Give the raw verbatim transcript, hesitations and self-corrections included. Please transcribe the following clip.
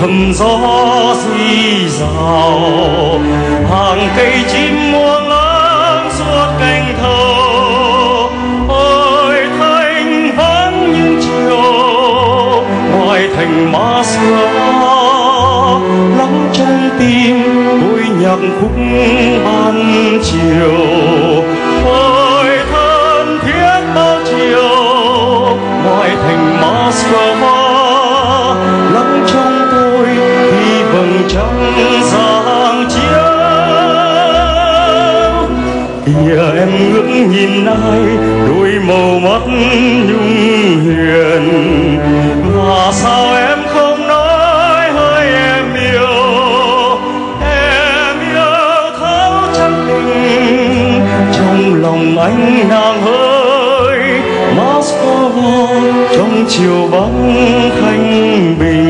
thân gió suy rào hàng cây chim muôn láng suốt cành thâu. Ôi thanh vắng những chiều ngoài thành Moskva lắng trong tim tôi nhạc khúc ban chiều. Ôi thân thiết bao chiều ngoài thành Moskva lắng trong tôi khi vầng trăng giang chiếu. Kìa em ngước nhìn ai đôi màu mắt nhung hiền và sao em không nói hỡi em yêu. Em yêu thấu chân tình trong lòng anh nàng ơi Moskva trong chiều vắng thanh bình.